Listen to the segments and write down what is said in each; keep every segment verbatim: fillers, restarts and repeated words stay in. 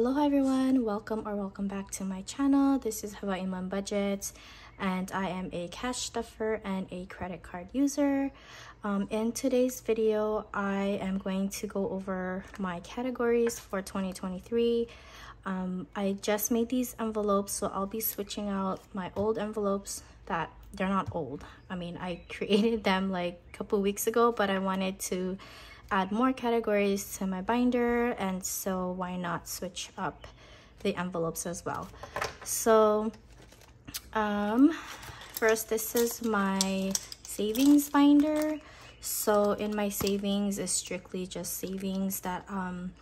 Aloha everyone, welcome or welcome back to my channel. This is Hawaii Mom Budgets and I am a cash stuffer and a credit card user. Um, in today's video, I am going to go over my categories for twenty twenty-three. Um, I just made these envelopes, so I'll be switching out my old envelopes that they're not old. I mean, I created them like a couple weeks ago, but I wanted to add more categories to my binder, and so why not switch up the envelopes as well. So um first, this is my savings binder. So in my savings is strictly just savings that um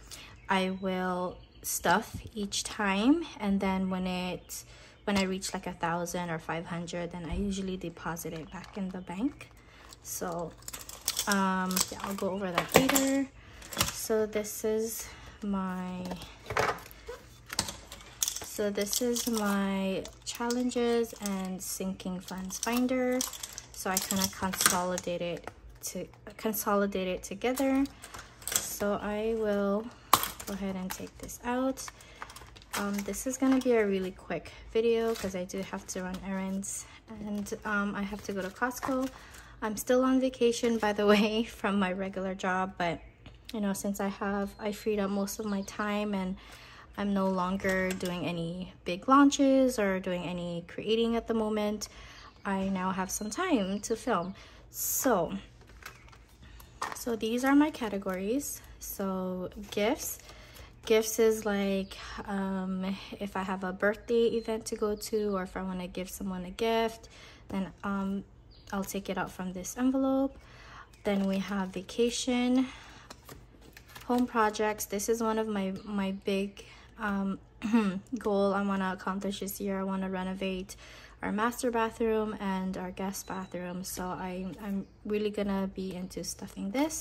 I will stuff each time, and then when it when I reach like a thousand or five hundred, then I usually deposit it back in the bank. So Um, yeah, I'll go over that later. So this is my so this is my challenges and sinking funds binder. So I kind of consolidate it to consolidate it together. So I will go ahead and take this out. Um, this is gonna be a really quick video because I do have to run errands, and um, I have to go to Costco. I'm still on vacation, by the way, from my regular job, but you know, since I have I freed up most of my time and I'm no longer doing any big launches or doing any creating at the moment, I now have some time to film. So so these are my categories. So gifts gifts is like um if I have a birthday event to go to, or if I want to give someone a gift, then um I'll take it out from this envelope. Then we have vacation, home projects. This is one of my my big um goal I want to accomplish this year. I want to renovate our master bathroom and our guest bathroom, so i i'm really gonna be into stuffing this.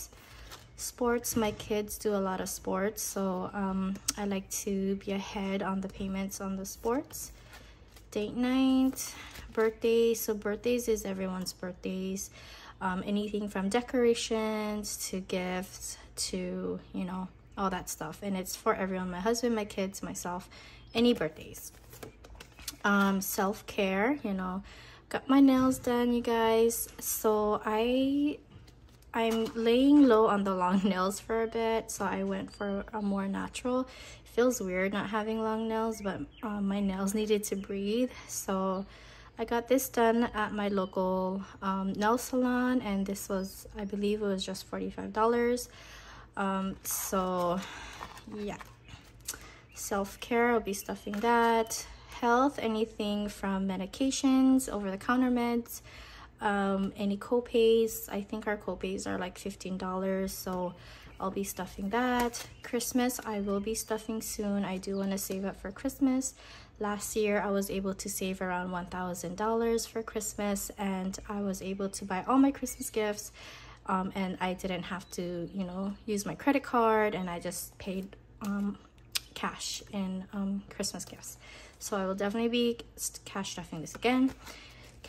Sports, my kids do a lot of sports, so um I like to be ahead on the payments on the sports. Date night, birthday. So birthdays is everyone's birthdays, um, anything from decorations to gifts to, you know, all that stuff, and it's for everyone: my husband, my kids, myself, any birthdays. Um, self-care, you know, got my nails done, you guys. So I I'm laying low on the long nails for a bit, so I went for a more natural. It feels weird not having long nails, but um, my nails needed to breathe, so I got this done at my local um, nail salon, and this was, I believe it was just forty-five dollars. Um, so yeah, self-care, I'll be stuffing that. Health, anything from medications, over-the-counter meds, um any copays. I think our copays are like fifteen dollars, so I'll be stuffing that. Christmas, I will be stuffing soon. I do want to save up for Christmas. Last year I was able to save around one thousand dollars for Christmas, and I was able to buy all my Christmas gifts, um and I didn't have to, you know, use my credit card, and I just paid um cash in um Christmas gifts. So I will definitely be cash stuffing this again.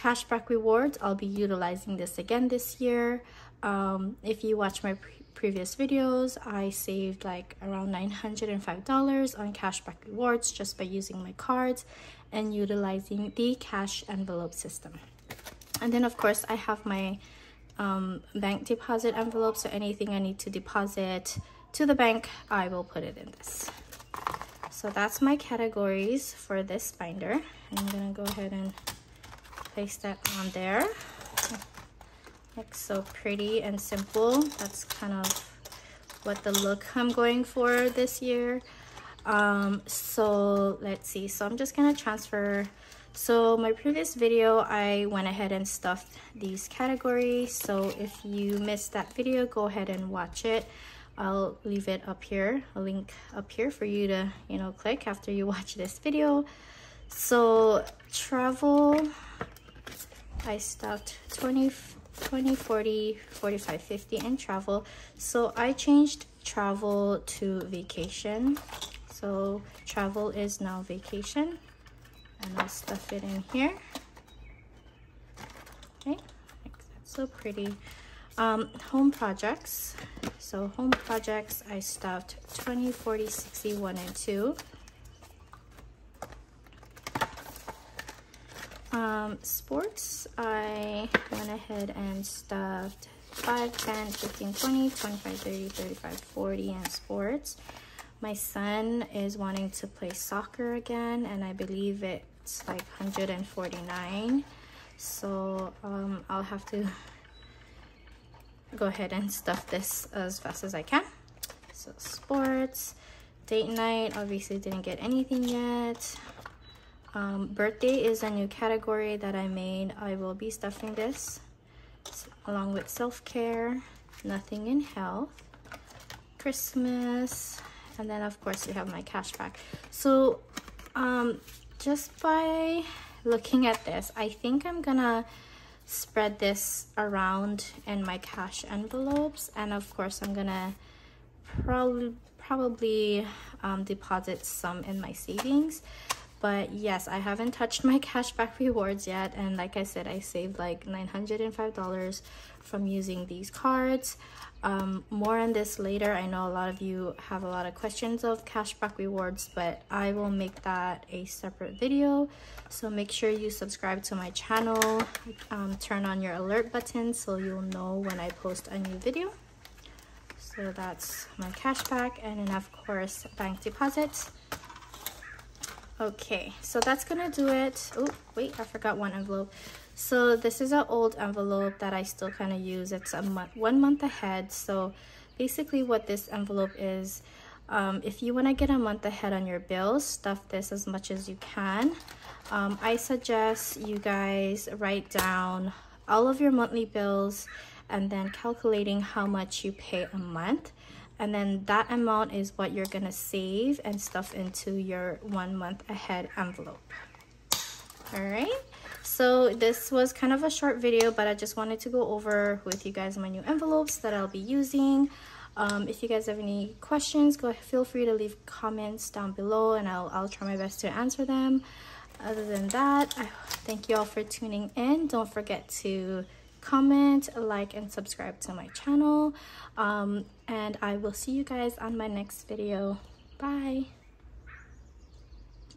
Cashback rewards, I'll be utilizing this again this year. Um, if you watch my pre previous videos, I saved like around nine hundred five dollars on cashback rewards just by using my cards and utilizing the cash envelope system. And then of course I have my um, bank deposit envelope, so anything I need to deposit to the bank, I will put it in this. So that's my categories for this binder. I'm gonna go ahead and place that on there. Looks so pretty and simple. That's kind of what the look I'm going for this year. Um, so let's see. So I'm just gonna transfer. So my previous video, I went ahead and stuffed these categories. So if you missed that video, go ahead and watch it. I'll leave it up here, a link up here for you to, you know, click after you watch this video. So travel, I stuffed twenty, forty, forty-five, fifty in travel. So I changed travel to vacation. So travel is now vacation, and I'll stuff it in here. Okay, that's so pretty. Um, home projects. So home projects, I stuffed twenty, forty, sixty, one, and two. Um, sports, I went ahead and stuffed five, ten, fifteen, twenty, twenty-five, thirty, thirty-five, forty in sports. My son is wanting to play soccer again, and I believe it's like one hundred forty-nine. So um, I'll have to go ahead and stuff this as fast as I can. So sports, date night, obviously didn't get anything yet. Um, birthday is a new category that I made. I will be stuffing this along with self-care, nothing in health, Christmas, and then of course you have my cashback. So um, just by looking at this, I think I'm gonna spread this around in my cash envelopes, and of course I'm gonna probably probably um, deposit some in my savings. But yes, I haven't touched my cashback rewards yet, and like I said, I saved like nine hundred five dollars from using these cards. Um, more on this later. I know a lot of you have a lot of questions of cashback rewards, but I will make that a separate video. So make sure you subscribe to my channel, um, turn on your alert button so you'll know when I post a new video. So that's my cashback, and then of course bank deposits. Okay, so that's gonna do it. Oh, wait, I forgot one envelope. So this is an old envelope that I still kind of use. It's a month, one month ahead. So basically what this envelope is, um, if you wanna get a month ahead on your bills, stuff this as much as you can. Um, I suggest you guys write down all of your monthly bills and then calculating how much you pay a month. And then that amount is what you're gonna save and stuff into your one month ahead envelope. All right, so this was kind of a short video, but I just wanted to go over with you guys my new envelopes that I'll be using. Um, if you guys have any questions, go feel free to leave comments down below, and I'll, I'll try my best to answer them. Other than that, I thank you all for tuning in. Don't forget to comment, like, and subscribe to my channel, um, and I will see you guys on my next video. Bye.